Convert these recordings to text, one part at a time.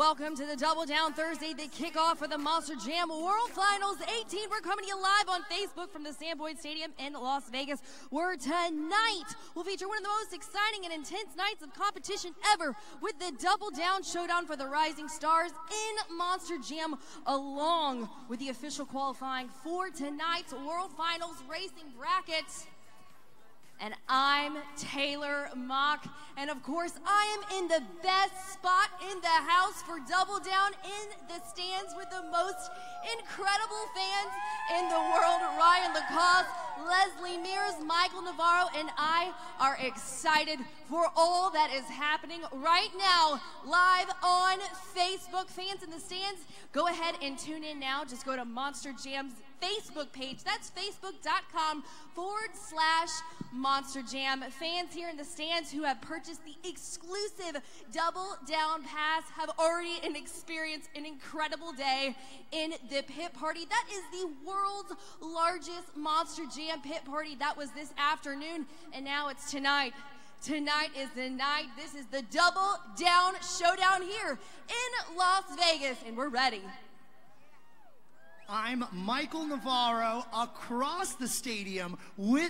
Welcome to the Double Down Thursday, the kickoff for the Monster Jam World Finals 18. We're coming to you live on Facebook from the Sam Boyd Stadium in Las Vegas, where tonight will feature one of the most exciting and intense nights of competition ever with the Double Down Showdown for the rising stars in Monster Jam, along with the official qualifying for tonight's World Finals racing bracket. And I'm Taylor Mock, and of course I am in the best spot in the house for Double Down, in the stands with the most incredible fans in the world. Ryan Lacoste, Leslie Mears, Michael Navarro, and I are excited for all that is happening right now live on Facebook. Fans in the stands, go ahead and tune in now. Just go to Monster Jam's Facebook page. That's facebook.com/Monster Jam. Fans here in the stands who have purchased the exclusive Double Down Pass have already experienced an incredible day in the pit party. That is the world's largest Monster Jam pit party. That was this afternoon, and now it's tonight. Tonight is the night. This is the Double Down Showdown here in Las Vegas, and we're ready. I'm Michael Navarro across the stadium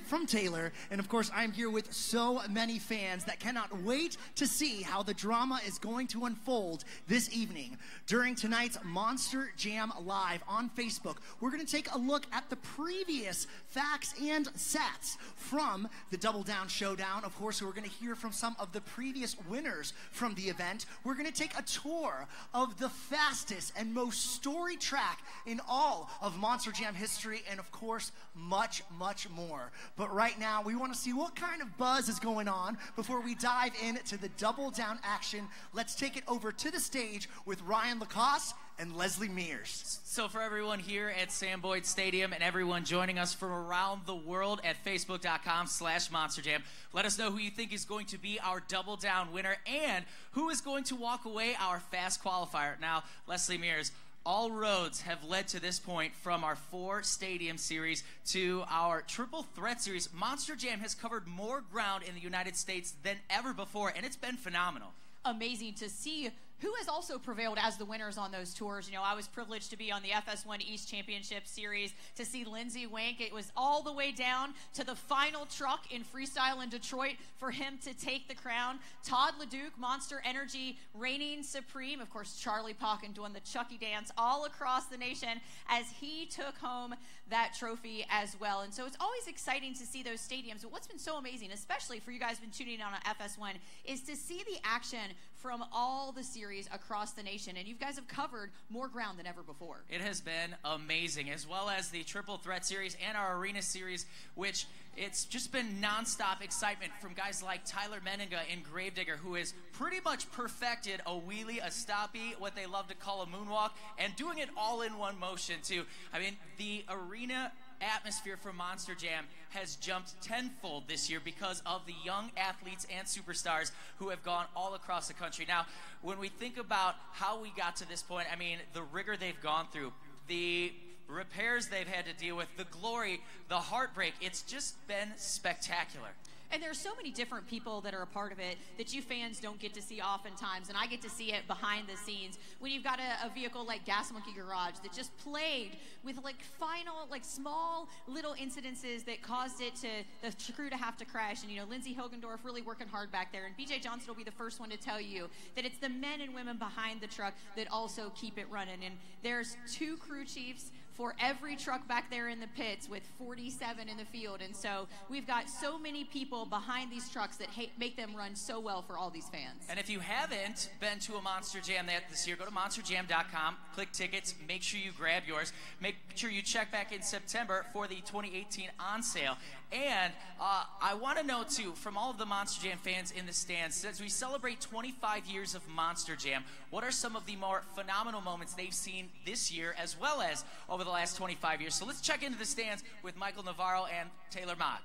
from Taylor, and of course I'm here with so many fans that cannot wait to see how the drama is going to unfold this evening. During tonight's Monster Jam Live on Facebook, we're going to take a look at the previous facts and stats from the Double Down Showdown. Of course, we're going to hear from some of the previous winners from the event. We're going to take a tour of the fastest and most storied track in all of Monster Jam history, and of course much, much more. But right now we want to see what kind of buzz is going on before we dive into the Double Down action. Let's take it over to the stage with Ryan Lacoste and Leslie Mears. So for everyone here at Sam Boyd Stadium and everyone joining us from around the world at facebook.com/Monster Jam, let us know who you think is going to be our Double Down winner and who is going to walk away our fast qualifier. Now, Leslie Mears, all roads have led to this point from our 4 Stadium Series to our Triple Threat Series. Monster Jam has covered more ground in the United States than ever before, and it's been phenomenal. Amazing to see who has also prevailed as the winners on those tours. You know, I was privileged to be on the FS1 East Championship Series to see Lindsey Wink. It was all the way down to the final truck in freestyle in Detroit for him to take the crown. Todd LeDuc, Monster Energy, reigning supreme. Of course, Charlie Pockin doing the Chucky dance all across the nation as he took home that trophy as well. And so it's always exciting to see those stadiums. But what's been so amazing, especially for you guys been tuning in on FS1, is to see the action from all the series across the nation, and you guys have covered more ground than ever before. It has been amazing, as well as the Triple Threat Series and our Arena Series, which it's just been non-stop excitement from guys like Tyler Menenga and Grave Digger, who has pretty much perfected a wheelie, a stoppie, what they love to call a moonwalk, and doing it all in one motion too. I mean, the arena atmosphere for Monster Jam has jumped tenfold this year because of the young athletes and superstars who have gone all across the country. Now, when we think about how we got to this point, I mean, the rigor they've gone through, the repairs they've had to deal with, the glory, the heartbreak, it's just been spectacular. And there are so many different people that are a part of it that you fans don't get to see oftentimes, and I get to see it behind the scenes when you've got a vehicle like Gas Monkey Garage that just played with like final, like small little incidences that caused it to the crew to have to crash. And you know, Lindsay Hilgendorf really working hard back there, and BJ Johnson will be the first one to tell you that it's the men and women behind the truck that also keep it running. And there's 2 crew chiefs for every truck back there in the pits, with 47 in the field. And so we've got so many people behind these trucks that make them run so well for all these fans. And if you haven't been to a Monster Jam this year, go to MonsterJam.com, click tickets, make sure you grab yours, make sure you check back in September for the 2018 on sale. And I want to know too, from all of the Monster Jam fans in the stands, since we celebrate 25 years of Monster Jam, what are some of the more phenomenal moments they've seen this year as well as over the last 25 years. So let's check into the stands with Michael Navarro and Taylor Mock.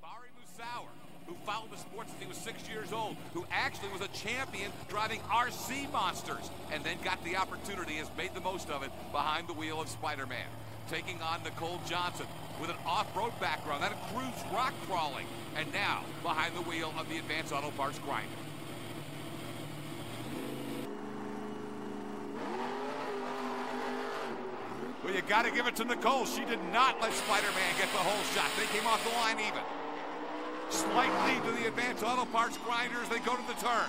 Barry Musauer, who followed the sports since he was 6 years old, Gold, who actually was a champion driving RC Monsters, and then got the opportunity, has made the most of it behind the wheel of Spider-Man. Taking on Nicole Johnson with an off-road background that includes rock crawling, and now behind the wheel of the Advanced Auto Parts Grinder. Well, you got to give it to Nicole. She did not let Spider-Man get the whole shot. They came off the line even. Slight lead to the Advanced Auto Parts Grinder as they go to the turn.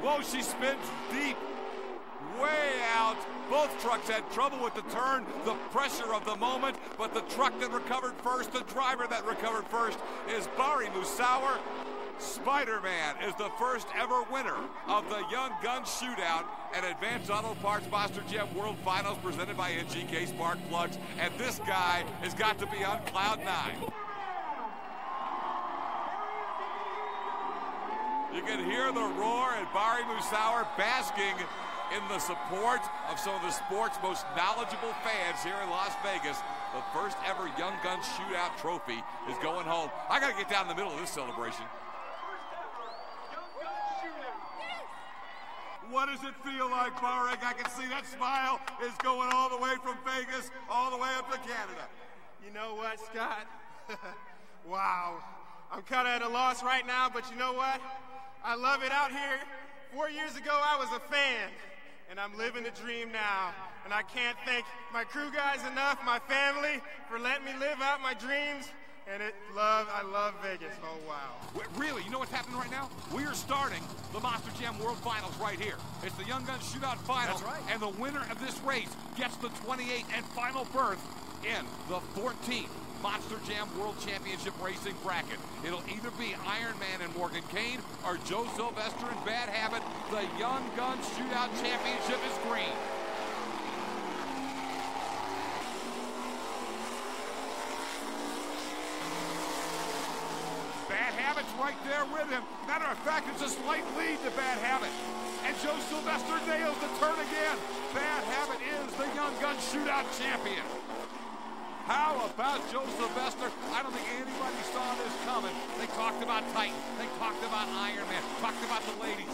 Whoa, she spins deep, way out. Both trucks had trouble with the turn, the pressure of the moment, but the truck that recovered first, the driver that recovered first, is Bari Musawar. Spider-Man is the first ever winner of the Young Gun Shootout at Advanced Auto Parts Monster Jam World Finals presented by NGK Spark Plugs, and this guy has got to be on cloud nine. You can hear the roar and Bari Musawar basking in the support of some of the sport's most knowledgeable fans here in Las Vegas. The first ever Young Gun Shootout trophy is going home. I gotta get down in the middle of this celebration. What does it feel like, Bari? I can see that smile is going all the way from Vegas, all the way up to Canada. You know what, Scott? Wow. I'm kinda at a loss right now, but you know what? I love it out here. 4 years ago, I was a fan. And I'm living the dream now. And I can't thank my crew guys enough, my family, for letting me live out my dreams. And I love Vegas. Oh, wow. Wait, really, you know what's happening right now? We are starting the Monster Jam World Finals right here. It's the Young Gun Shootout Finals. That's right. And the winner of this race gets the 28th and final berth in the 14th Monster Jam World Championship Racing bracket. It'll either be Iron Man and Morgan Kane or Joe Sylvester and Bad Habit. The Young Gun Shootout Championship is green. Bad Habit's right there with him. Matter of fact, it's a slight lead to Bad Habit. And Joe Sylvester nails the turn again. Bad Habit is the Young Gun Shootout champion. How about Joe Sylvester? I don't think anybody saw this coming. They talked about Titan. They talked about Iron Man. Talked about the ladies.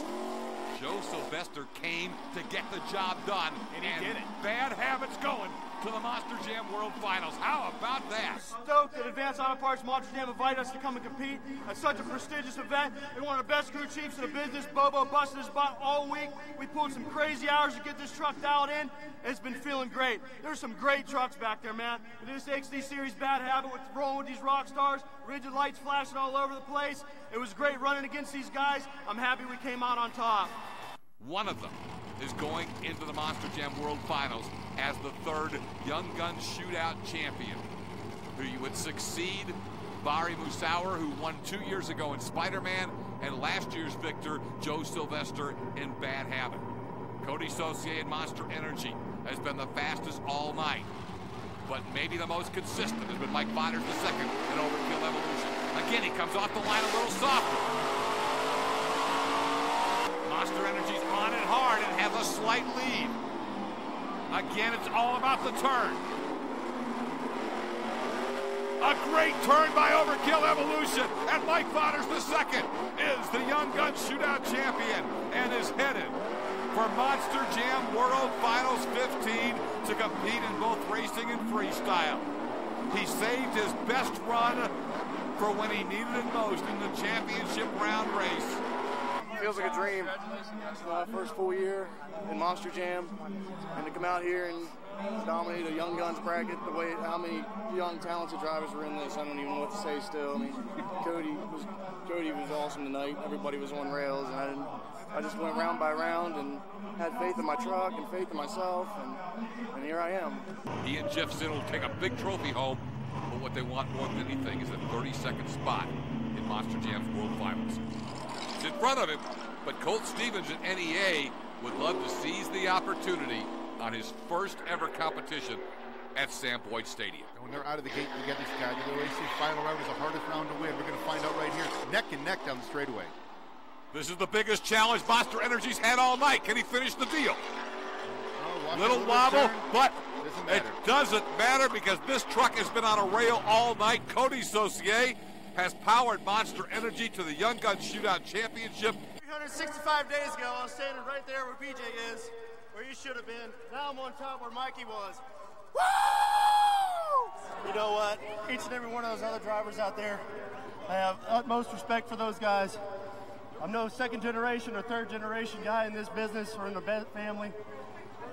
Joe Sylvester came to get the job done. And he did it. Bad Habit's going to the Monster Jam World Finals. How about that? Stoked that Advanced Auto Parts Monster Jam invited us to come and compete at such a prestigious event. They're one of the best crew chiefs in the business. Bobo busted his butt all week. We pulled some crazy hours to get this truck dialed in. It's been feeling great. There's some great trucks back there, man. This XD Series Bad Habit with rolling with these rock stars, rigid lights flashing all over the place. It was great running against these guys. I'm happy we came out on top. One of them is going into the Monster Jam World Finals as the third Young Gun Shootout champion. Who you would succeed, Bari Musawar, who won 2 years ago in Spider-Man, and last year's victor, Joe Sylvester in Bad Habit. Cody Saucier in Monster Energy has been the fastest all night, but maybe the most consistent has been Mike Bonner's the second in Overkill Evolution. Again, he comes off the line a little softer. Monster Energy's on it hard and has a slight lead. Again, it's all about the turn. A great turn by Overkill Evolution, and Mike Bonner's the second is the Young Gun Shootout champion and is headed for Monster Jam World Finals 15 to compete in both racing and freestyle. He saved his best run for when he needed it most in the championship round race. Feels like a dream. First full year in Monster Jam, and to come out here and dominate a Young Guns bracket, the way how many young talented drivers were in this, I don't even know what to say still. I mean, Cody was awesome tonight. Everybody was on rails, and I just went round by round and had faith in my truck and faith in myself, and here I am. He and Jeff Zinn will take a big trophy home, but what they want more than anything is a 32nd spot in Monster Jam's World Finals. In front of him, but Colt Stevens at NEA would love to seize the opportunity on his first ever competition at Sam Boyd Stadium. When they're out of the gate, you get this guy. You always see final round is the hardest round to win. We're going to find out right here, neck and neck down the straightaway. This is the biggest challenge Monster Energy's had all night. Can he finish the deal? Oh, little wobble, but it doesn't matter because this truck has been on a rail all night. Cody Saucier has powered Monster Energy to the Young Guns Shootout Championship. 365 days ago, I was standing right there where BJ is, where you should have been. Now I'm on top where Mikey was. Woo! You know what? Each and every one of those other drivers out there, I have utmost respect for those guys. I'm no second generation or third generation guy in this business or in the family.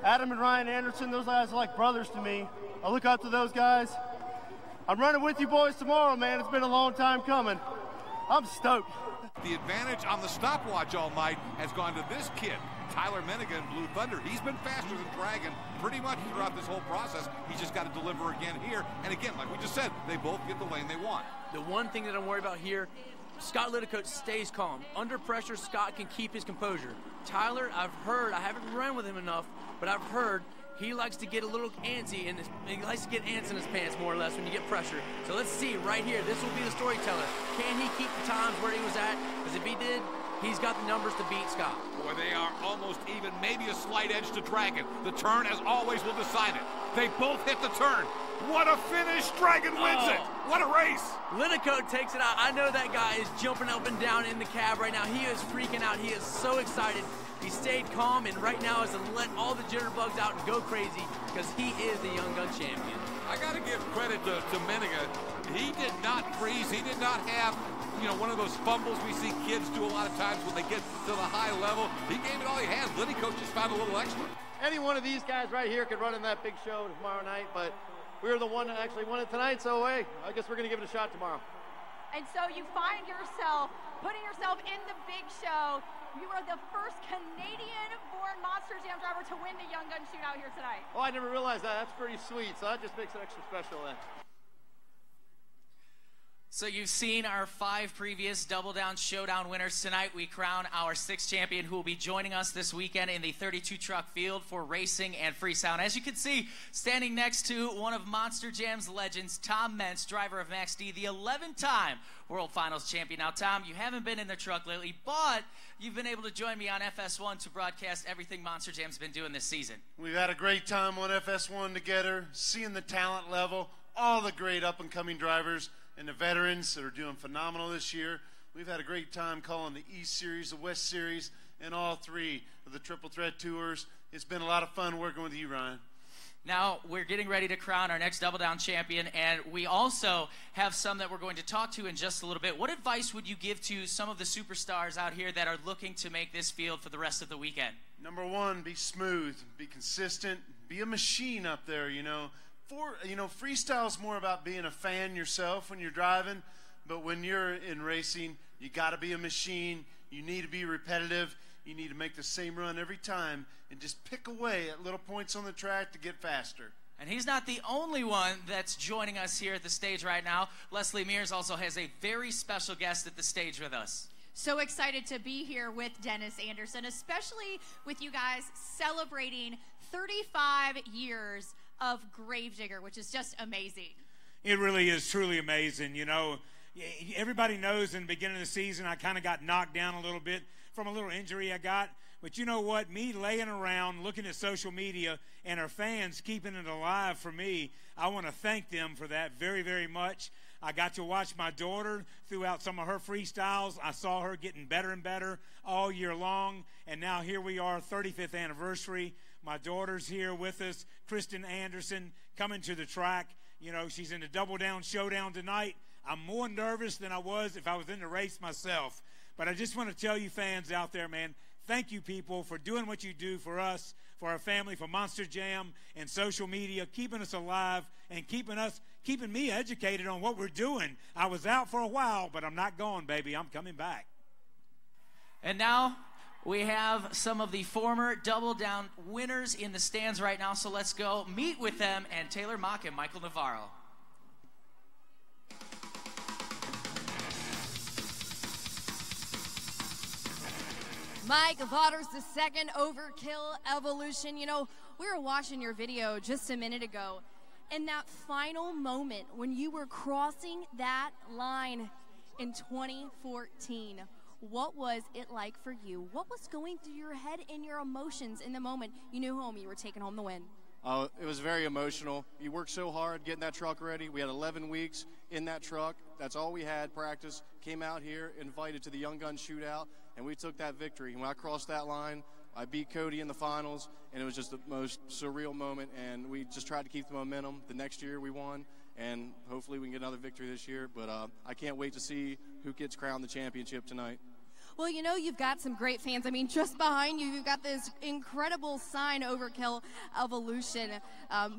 Adam and Ryan Anderson, those guys are like brothers to me. I look up to those guys. I'm running with you boys tomorrow, man. It's been a long time coming. I'm stoked. The advantage on the stopwatch all night has gone to this kid, Tyler Mennigan, Blue Thunder. He's been faster than Dragon pretty much throughout this whole process. He's just got to deliver again here. And again, like we just said, they both get the lane they want. The one thing that I'm worried about here, Scott Lidicote stays calm. Under pressure, Scott can keep his composure. Tyler, I've heard, I haven't run with him enough, but I've heard he likes to get a little antsy, and he likes to get ants in his pants, more or less, when you get pressure. So let's see right here. This will be the storyteller. Can he keep the times where he was at? Because if he did, he's got the numbers to beat Scott. Boy, they are almost even, maybe a slight edge to Dragon. The turn, as always, will decide it. They both hit the turn. What a finish! Dragon wins it! What a race! Lidicote takes it out. I know that guy is jumping up and down in the cab right now. He is freaking out. He is so excited. He stayed calm, and right now is to let all the jitterbugs out and go crazy, because he is the Young Gun champion. I got to give credit to Mennigan. He did not freeze. He did not have, you know, one of those fumbles we see kids do a lot of times when they get to the high level. He gave it all he had. Lidicote just found a little extra. Any one of these guys right here could run in that big show tomorrow night, but we were the one that actually won it tonight, so hey, I guess we're going to give it a shot tomorrow. And so you find yourself putting yourself in the big show. You are the first Canadian-born Monster Jam driver to win the Young Gun Shootout here tonight. Oh, I never realized that. That's pretty sweet, so that just makes it extra special then. So you've seen our 5 previous Double Down Showdown winners. Tonight we crown our 6th champion, who will be joining us this weekend in the 32-truck field for racing and freesound. As you can see, standing next to one of Monster Jam's legends, Tom Mentz, driver of Max D, the 11-time World Finals champion. Now, Tom, you haven't been in the truck lately, but you've been able to join me on FS1 to broadcast everything Monster Jam's been doing this season. We've had a great time on FS1 together, seeing the talent level, all the great up-and-coming drivers, and the veterans that are doing phenomenal this year. We've had a great time calling the East Series, the West Series, and all 3 of the Triple Threat Tours. It's been a lot of fun working with you, Ryan. Now we're getting ready to crown our next Double Down champion, and we also have some that we're going to talk to in just a little bit. What advice would you give to some of the superstars out here that are looking to make this field for the rest of the weekend? Number 1, be smooth, be consistent, be a machine up there, you know. Freestyle's more about being a fan yourself when you're driving, but when you're in racing, you got to be a machine. You need to be repetitive. You need to make the same run every time and just pick away at little points on the track to get faster. And he's not the only one that's joining us here at the stage right now. Leslie Mears also has a very special guest at the stage with us. So excited to be here with Dennis Anderson, especially with you guys celebrating 35 years of Grave Digger, which is just amazing. It really is truly amazing. You know, everybody knows in the beginning of the season I kind of got knocked down a little bit from a little injury I got, but you know what, me laying around looking at social media and our fans keeping it alive for me, I want to thank them for that very, very much. I got to watch my daughter throughout some of her freestyles. I saw her getting better and better all year long, and now here we are, 35th anniversary. My daughter's here with us, Kristen Anderson, coming to the track. You know, she's in the Double Down Showdown tonight. I'm more nervous than I was if I was in the race myself. But I just want to tell you fans out there, man, thank you people for doing what you do for us, for our family, for Monster Jam and social media, keeping us alive and keeping me educated on what we're doing. I was out for a while, but I'm not gone, baby. I'm coming back. And now we have some of the former Double Down winners in the stands right now, so let's go meet with them and Taylor Mock and Michael Navarro. Mike Vodders II, Overkill Evolution. You know, we were watching your video just a minute ago, and that final moment when you were crossing that line in 2014, what was it like for you? What was going through your head and your emotions in the moment? You knew you were taking home the win. It was very emotional. You worked so hard getting that truck ready. We had 11 weeks in that truck. That's all we had, practice. Came out here, invited to the Young Gun Shootout, and we took that victory. And when I crossed that line, I beat Cody in the finals, and it was just the most surreal moment, and we just tried to keep the momentum. The next year we won, and hopefully we can get another victory this year, but I can't wait to see who gets crowned the championship tonight. Well, you know, you've got some great fans. I mean, just behind you, you've got this incredible sign, Overkill Evolution,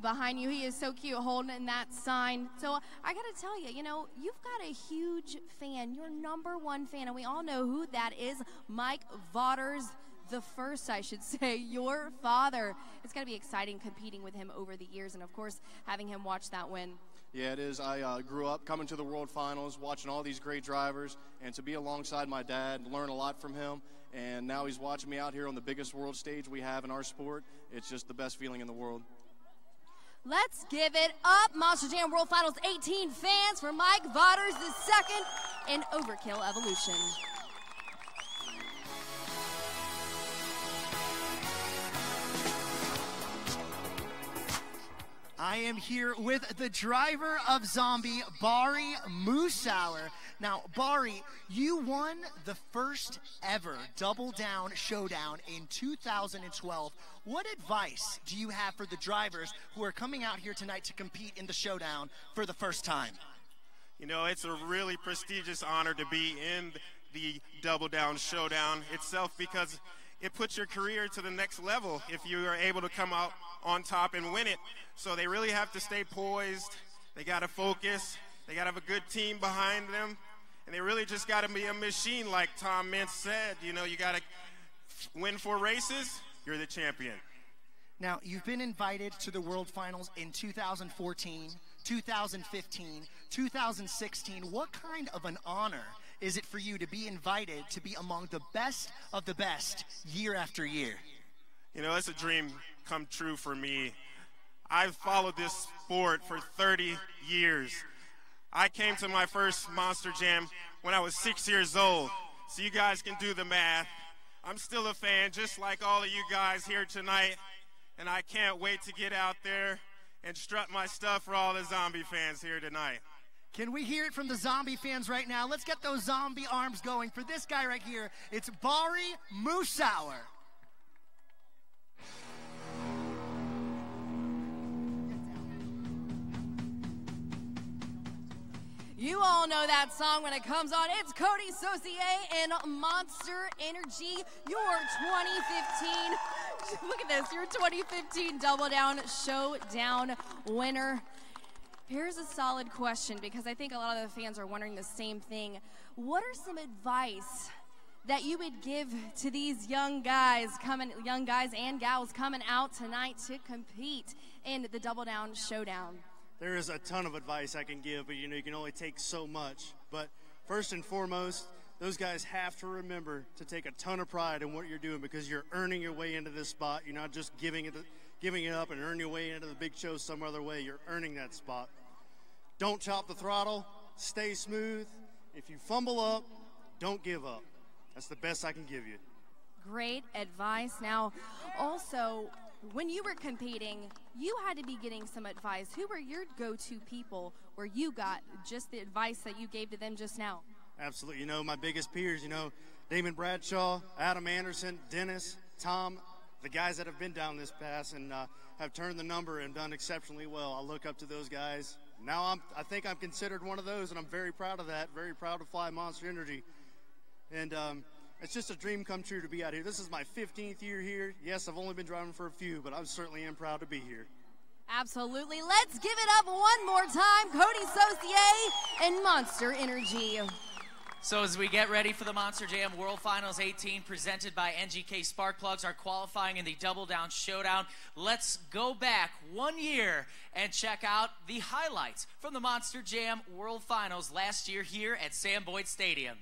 behind you. He is so cute holding that sign. So I got to tell you, you know, you've got a huge fan, your #1 fan, and we all know who that is, Mike Vodders. The first, I should say, your father. It's going to be exciting competing with him over the years and, of course, having him watch that win. Yeah, it is. I grew up coming to the World Finals, watching all these great drivers, and to be alongside my dad and learn a lot from him. And now he's watching me out here on the biggest world stage we have in our sport. It's just the best feeling in the world. Let's give it up. Monster Jam World Finals 18 fans for Mike Vodders II in Overkill Evolution. I am here with the driver of Zombie, Bari Musauer. Now, Bari, you won the first ever Double Down Showdown in 2012. What advice do you have for the drivers who are coming out here tonight to compete in the showdown for the first time? You know, it's a really prestigious honor to be in the Double Down Showdown itself, because it puts your career to the next level if you are able to come out on top and win it. So they really have to stay poised. They got to focus. They got to have a good team behind them. And they really just got to be a machine, like Tom Mintz said. You know, you got to win 4 races, you're the champion. Now, you've been invited to the World Finals in 2014, 2015, 2016. What kind of an honor is it for you to be invited to be among the best of the best year after year? You know, it's a dream come true for me. I've followed this sport for 30 years. I came to my first Monster Jam when I was 6 years old, so you guys can do the math. I'm still a fan, just like all of you guys here tonight, and I can't wait to get out there and strut my stuff for all the Zombie fans here tonight. Can we hear it from the Zombie fans right now? Let's get those Zombie arms going for this guy right here. It's Bari Musauer. You all know that song when it comes on. It's Cody Saucier and Monster Energy, your 2015, look at this, your 2015 Double Down Showdown winner. Here's a solid question, because I think a lot of the fans are wondering the same thing. What are some advice that you would give to these young guys coming, young guys and gals coming out tonight to compete in the Double Down Showdown? There is a ton of advice I can give, but you know, you can only take so much. But first and foremost, those guys have to remember to take a ton of pride in what you're doing, because you're earning your way into this spot. You're not just giving it up and earning your way into the big show some other way. You're earning that spot. Don't chop the throttle. Stay smooth. If you fumble up, don't give up. That's the best I can give you. Great advice. Now, also, when you were competing, you had to be getting some advice. Who were your go-to people where you got just the advice that you gave to them just now? Absolutely. You know, my biggest peers, you know, Damon Bradshaw, Adam Anderson, Dennis, Tom, the guys that have been down this pass and have turned the number and done exceptionally well. I look up to those guys. Now I think I'm considered one of those, and I'm very proud of that, very proud to fly Monster Energy. And it's just a dream come true to be out here. This is my 15th year here. Yes, I've only been driving for a few, but I certainly am proud to be here. Absolutely. Let's give it up one more time. Cody Saucier and Monster Energy. So as we get ready for the Monster Jam World Finals 18 presented by NGK Spark Plugs, our qualifying in the Double Down Showdown, let's go back 1 year and check out the highlights from the Monster Jam World Finals last year here at Sam Boyd Stadium.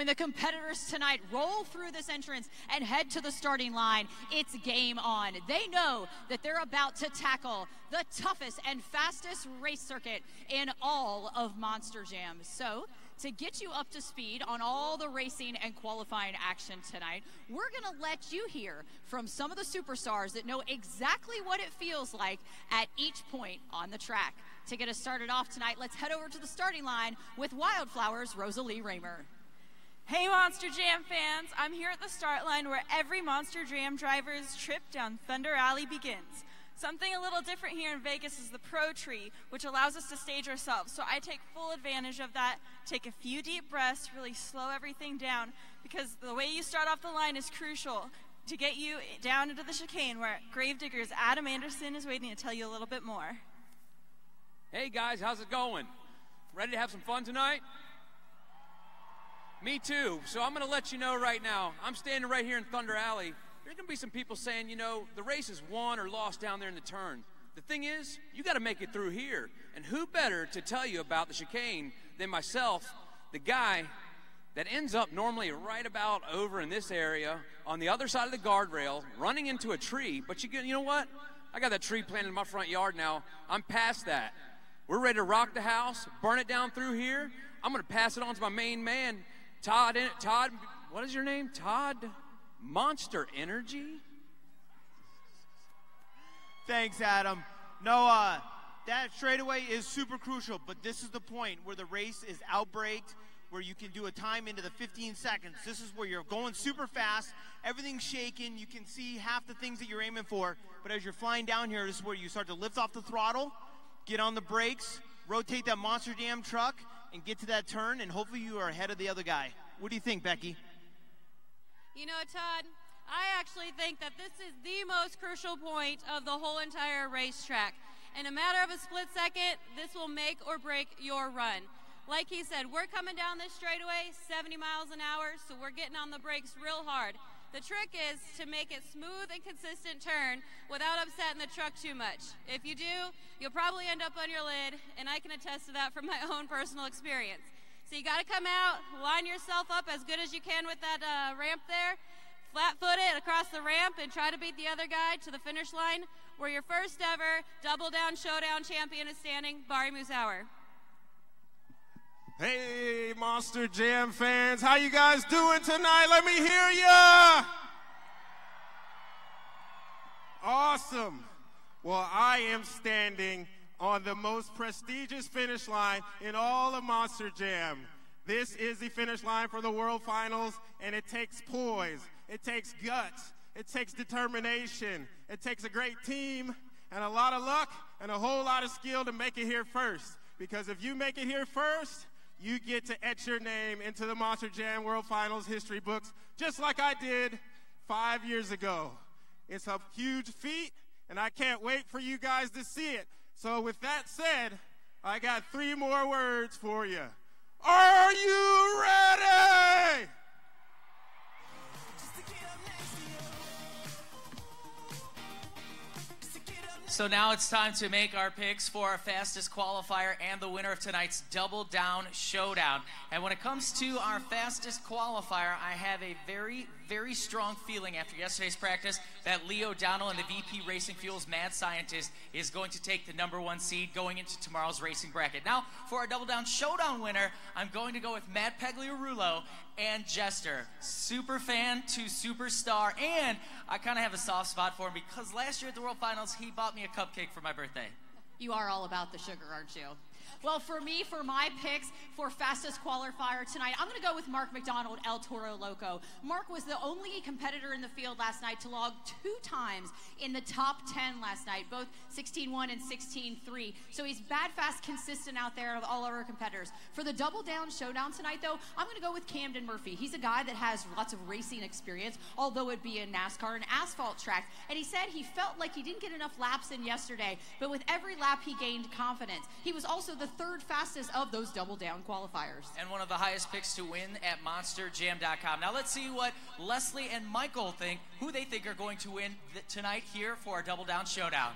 When the competitors tonight roll through this entrance and head to the starting line, it's game on. They know that they're about to tackle the toughest and fastest race circuit in all of Monster Jam. So, to get you up to speed on all the racing and qualifying action tonight, we're going to let you hear from some of the superstars that know exactly what it feels like at each point on the track. To get us started off tonight, let's head over to the starting line with Wildflower's Rosalie Raymer. Hey Monster Jam fans, I'm here at the start line where every Monster Jam driver's trip down Thunder Alley begins. Something a little different here in Vegas is the Pro Tree, which allows us to stage ourselves. So I take full advantage of that, take a few deep breaths, really slow everything down, because the way you start off the line is crucial to get you down into the chicane where Grave Digger's Adam Anderson is waiting to tell you a little bit more. Hey guys, how's it going? Ready to have some fun tonight? Me too, so I'm gonna let you know right now, I'm standing right here in Thunder Alley. There's going to be some people saying, you know, the race is won or lost down there in the turn. The thing is, you got to make it through here. And who better to tell you about the chicane than myself, the guy that ends up normally right about over in this area on the other side of the guardrail, running into a tree. But you know what? I got that tree planted in my front yard now. I'm past that. We're ready to rock the house, burn it down through here. I'm going to pass it on to my main man, Todd, what is your name? Todd? Monster Energy? Thanks, Adam. No, that straightaway is super crucial, but this is the point where the race is outbraked, where you can do a time into the 15 seconds. This is where you're going super fast, everything's shaking, you can see half the things that you're aiming for, but as you're flying down here, this is where you start to lift off the throttle, get on the brakes, rotate that Monster Jam truck, and get to that turn, and hopefully you are ahead of the other guy. What do you think, Becky? You know, Todd, I actually think that this is the most crucial point of the whole entire racetrack. In a matter of a split second, this will make or break your run. Like he said, we're coming down this straightaway 70 miles an hour, so we're getting on the brakes real hard. The trick is to make it smooth and consistent turn without upsetting the truck too much. If you do, you'll probably end up on your lid, and I can attest to that from my own personal experience. So you gotta come out, line yourself up as good as you can with that ramp there, flat-footed across the ramp, and try to beat the other guy to the finish line where your first ever Double Down Showdown champion is standing, Bari Musawar. Hey, Monster Jam fans, how you guys doing tonight? Let me hear ya! Awesome. Well, I am standing on the most prestigious finish line in all of Monster Jam. This is the finish line for the World Finals, and it takes poise, it takes guts, it takes determination, it takes a great team, and a lot of luck, and a whole lot of skill to make it here first. Because if you make it here first, you get to etch your name into the Monster Jam World Finals history books, just like I did 5 years ago. It's a huge feat, and I can't wait for you guys to see it. So with that said, I got three more words for you. Are you ready? So now it's time to make our picks for our fastest qualifier and the winner of tonight's Double Down Showdown. And when it comes to our fastest qualifier, I have a very, very strong feeling after yesterday's practice that Lee O'Donnell and the VP Racing Fuels Mad Scientist is going to take the #1 seed going into tomorrow's racing bracket. Now, for our Double Down Showdown winner, I'm going to go with Matt Pagliarulo and Jester. Super fan to superstar, and I kind of have a soft spot for him because last year at the World Finals, he bought me a cupcake for my birthday. You are all about the sugar, aren't you? Well, for me, for my picks for fastest qualifier tonight, I'm going to go with Mark McDonald, El Toro Loco. Mark was the only competitor in the field last night to log 2 times in the top 10 last night, both 16-1 and 16-3. So he's bad, fast, consistent out there of all of our competitors. For the Double Down Showdown tonight, though, I'm going to go with Camden Murphy. He's a guy that has lots of racing experience, although it'd be in NASCAR and asphalt tracks. And he said he felt like he didn't get enough laps in yesterday, but with every lap, he gained confidence. He was also the third fastest of those Double Down qualifiers. And one of the highest picks to win at MonsterJam.com. Now let's see what Leslie and Michael think, who they think are going to win tonight here for our Double Down Showdown.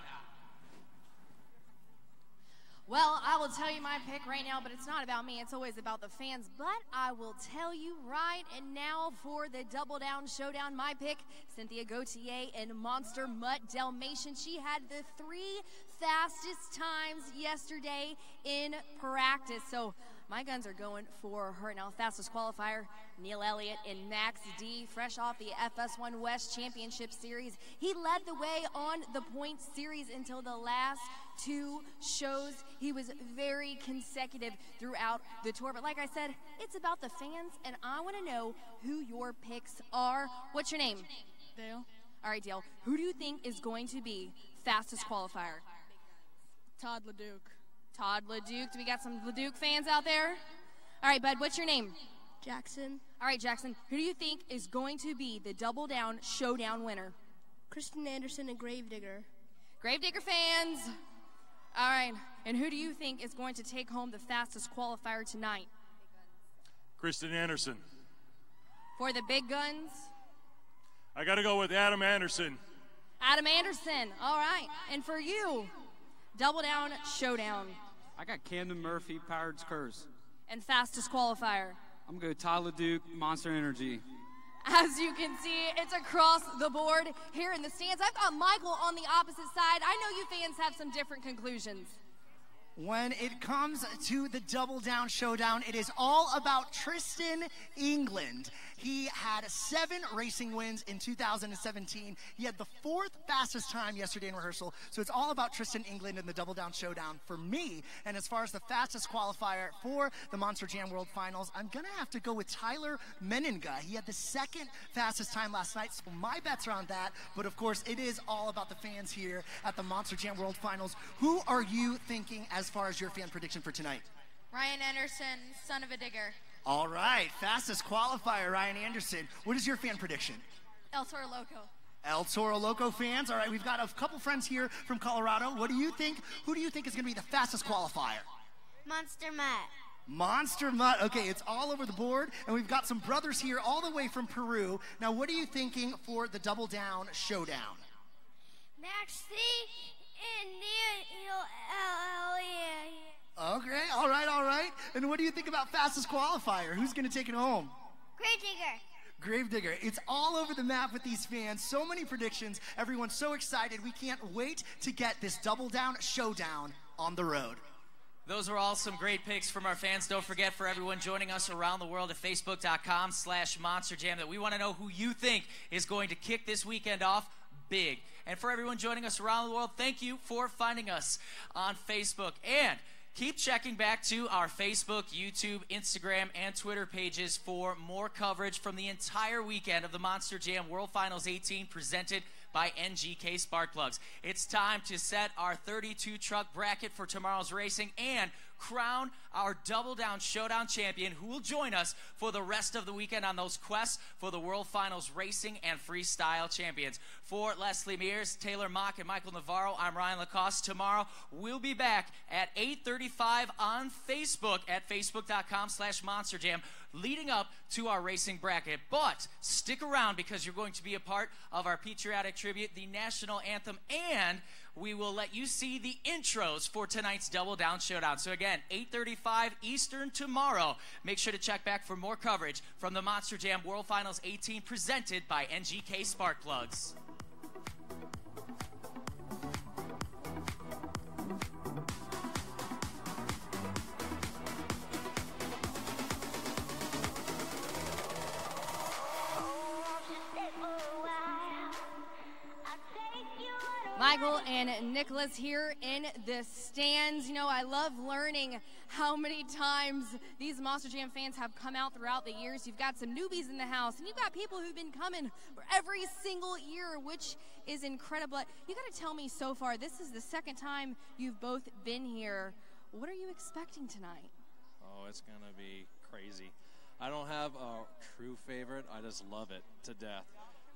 Well, I will tell you my pick right now, but it's not about me. It's always about the fans. But I will tell you right and now for the Double Down Showdown, my pick, Cynthia Gauthier and Monster Mutt Dalmatian. She had the 3 fastest times yesterday in practice. So my guns are going for her. Now, fastest qualifier, Neil Elliott and Max D, fresh off the FS1 West Championship Series. He led the way on the point series until the last 2 shows. He was very consecutive throughout the tour. But like I said, it's about the fans, and I want to know who your picks are. What's your name? Dale. All right, Dale. Who do you think is going to be fastest qualifier? Todd LeDuc. Todd LeDuc. Do we got some LeDuc fans out there? All right, bud, what's your name? Jackson. All right, Jackson, who do you think is going to be the Double Down Showdown winner? Kristen Anderson and Grave Digger. Grave Digger fans. All right, and who do you think is going to take home the fastest qualifier tonight? Kristen Anderson. For the big guns? I got to go with Adam Anderson. Adam Anderson. All right, and for you? Double Down Showdown. I got Camden Murphy, Pirate's Curse. And fastest qualifier? I'm going to Tyler Duke, Monster Energy. As you can see, it's across the board here in the stands. I've got Michael on the opposite side. I know you fans have some different conclusions. When it comes to the Double Down Showdown, it is all about Tristan England. He had 7 racing wins in 2017. He had the 4th fastest time yesterday in rehearsal. So it's all about Tristan England in the Double Down Showdown for me. And as far as the fastest qualifier for the Monster Jam World Finals, I'm going to have to go with Tyler Menenga. He had the 2nd fastest time last night, so my bets are on that. But of course, it is all about the fans here at the Monster Jam World Finals. Who are you thinking as far as your fan prediction for tonight? Ryan Anderson, son of a digger. All right, fastest qualifier, Ryan Anderson. What is your fan prediction? El Toro Loco. El Toro Loco fans. All right, we've got a couple friends here from Colorado. What do you think? Who do you think is going to be the fastest qualifier? Monster Mutt. Monster Mutt. Okay, it's all over the board, and we've got some brothers here all the way from Peru. Now, what are you thinking for the Double Down Showdown? Max C. Okay, all right, all right. And what do you think about fastest qualifier? Who's going to take it home? Grave Digger. Grave Digger. It's all over the map with these fans. So many predictions. Everyone's so excited. We can't wait to get this Double Down Showdown on the road. Those were all some great picks from our fans. Don't forget, for everyone joining us around the world at facebook.com/MonsterJam, that we want to know who you think is going to kick this weekend off big. And for everyone joining us around the world, thank you for finding us on Facebook. And keep checking back to our Facebook, YouTube, Instagram, and Twitter pages for more coverage from the entire weekend of the Monster Jam World Finals 18 presented by NGK Sparkplugs. It's time to set our 32-truck bracket for tomorrow's racing and crown our Double Down Showdown champion, who will join us for the rest of the weekend on those quests for the World Finals racing and freestyle champions. For Leslie Mears, Taylor Mock, and Michael Navarro, I'm Ryan Lacoste. Tomorrow we'll be back at 8:35 on Facebook at facebook.com/MonsterJam, leading up to our racing bracket. But stick around, because you're going to be a part of our patriotic tribute, the national anthem, and we will let you see the intros for tonight's Double Down Showdown. So again, 8:35 Eastern tomorrow. Make sure to check back for more coverage from the Monster Jam World Finals 18 presented by NGK Sparkplugs. Michael and Nicholas here in the stands. You know, I love learning how many times these Monster Jam fans have come out throughout the years. You've got some newbies in the house, and you've got people who've been coming every single year, which is incredible. You got to tell me, so far, this is the 2nd time you've both been here. What are you expecting tonight? Oh, it's going to be crazy. I don't have a true favorite. I just love it to death.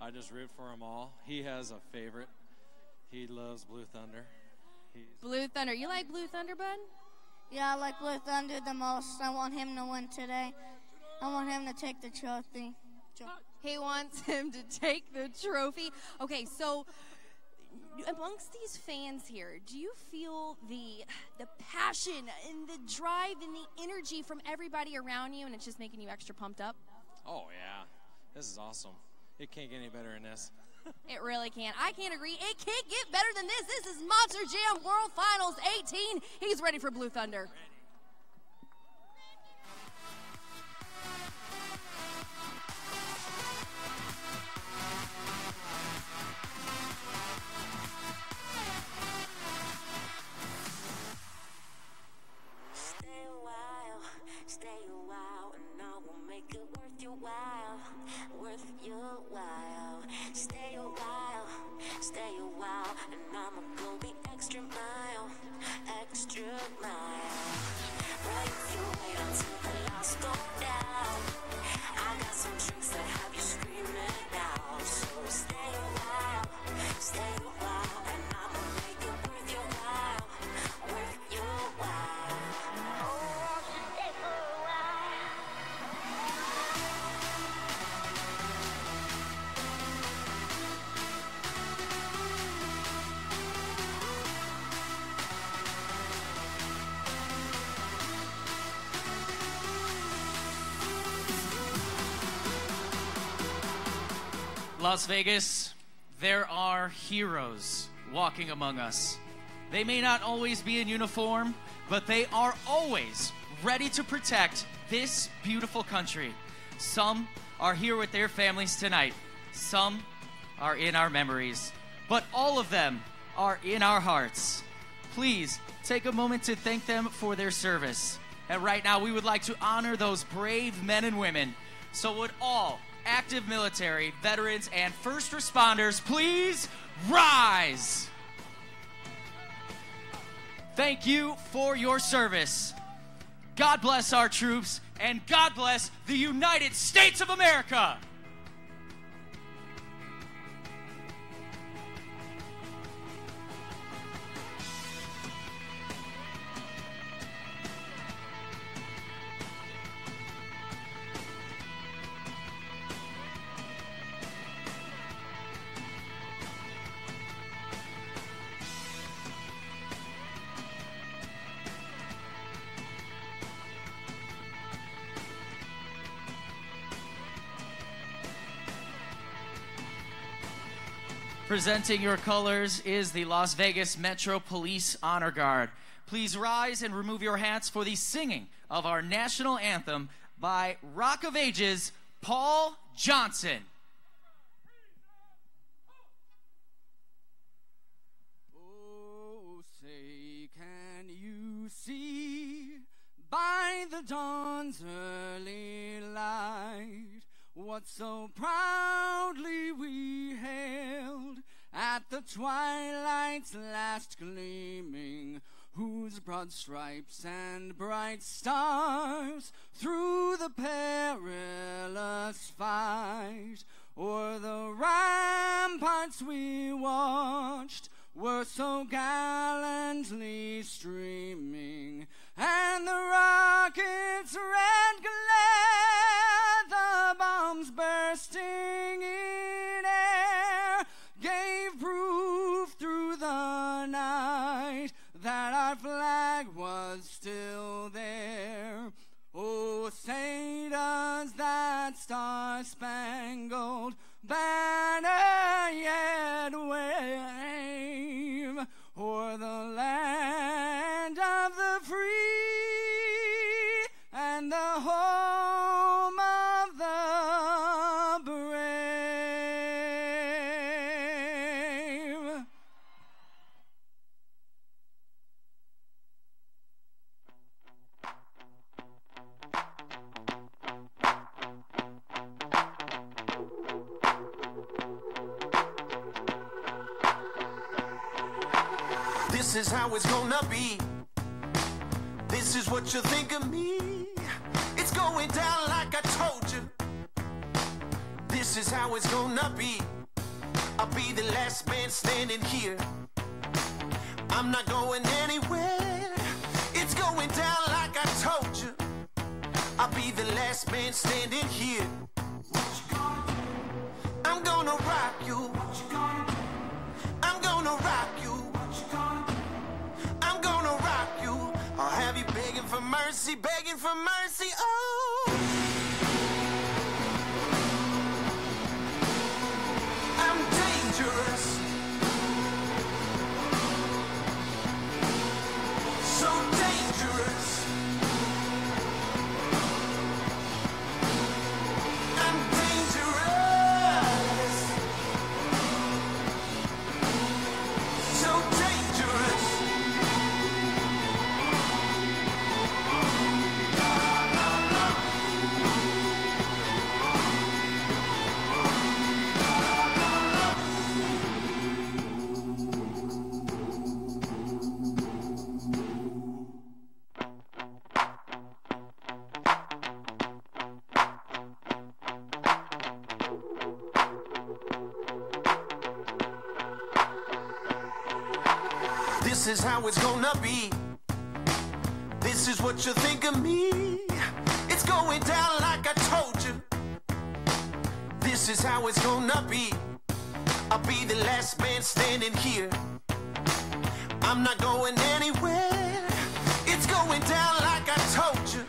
I just root for them all. He has a favorite. He loves Blue Thunder. Blue Thunder. You like Blue Thunder, bud? Yeah, I like Blue Thunder the most. I want him to win today. I want him to take the trophy. He wants him to take the trophy. Okay, so amongst these fans here, do you feel the passion and the drive and the energy from everybody around you, and it's just making you extra pumped up? Oh, yeah. This is awesome. It can't get any better than this. It really can't. I can't agree. It can't get better than this. This is Monster Jam World Finals 18. He's ready for Blue Thunder. Las Vegas, there are heroes walking among us. They may not always be in uniform, but they are always ready to protect this beautiful country. Some are here with their families tonight. Some are in our memories, but all of them are in our hearts. Please take a moment to thank them for their service. And right now, we would like to honor those brave men and women. So would all active military, veterans, and first responders, please rise. Thank you for your service. God bless our troops, and God bless the United States of America. Presenting your colors is the Las Vegas Metro Police Honor Guard. Please rise and remove your hats for the singing of our national anthem by Rock of Ages, Paul Johnson. Oh, say can you see by the dawn's early light what so proudly we hailed at the twilight's last gleaming, whose broad stripes and bright stars through the perilous fight o'er the ramparts we watched were so gallantly streaming, and the rocket's red glare, the bombs bursting in air, gave proof through the night that our flag was still there. Oh, say does that star-spangled banner yet wave o'er the land of the free and the home of the brave. This is how it's gonna be. This is what you think of me. It's going down like I told you. This is how it's gonna be. I'll be the last man standing here. I'm not going anywhere. It's going down like I told you. I'll be the last man standing here. What you gonna do? I'm gonna rock you. What you gonna do? I'm gonna rock you. mercy, begging for mercy, oh. I'm dangerous, so dangerous. I'm dangerous, so dangerous. This is how it's gonna be. This is what you think of me. It's going down like I told you. This is how it's gonna be. I'll be the last man standing here. I'm not going anywhere. It's going down like I told you.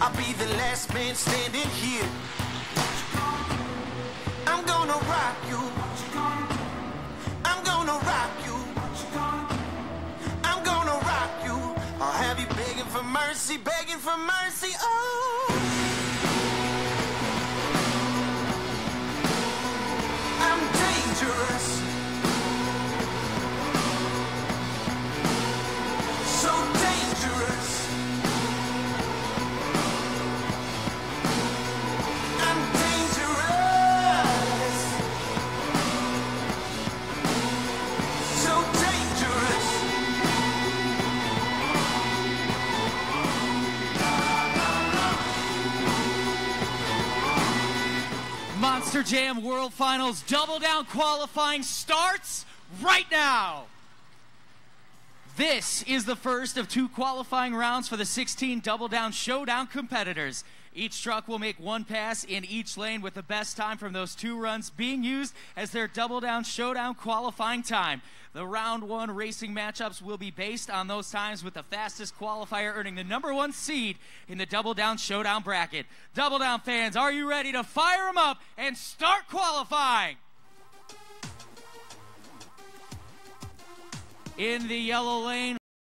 I'll be the last man standing here. I'm gonna rock you. I'm gonna rock you. I'm gonna rock you. I'll have you begging for mercy, oh. I'm dangerous, so dangerous. I'm dangerous, so dangerous. Monster Jam World Finals Double Down qualifying starts right now. This is the first of two qualifying rounds for the 16 Double Down Showdown competitors. Each truck will make one pass in each lane, with the best time from those two runs being used as their Double Down Showdown qualifying time. The round one racing matchups will be based on those times, with the fastest qualifier earning the #1 seed in the Double Down Showdown bracket. Double Down fans, are you ready to fire them up and start qualifying? In the yellow lane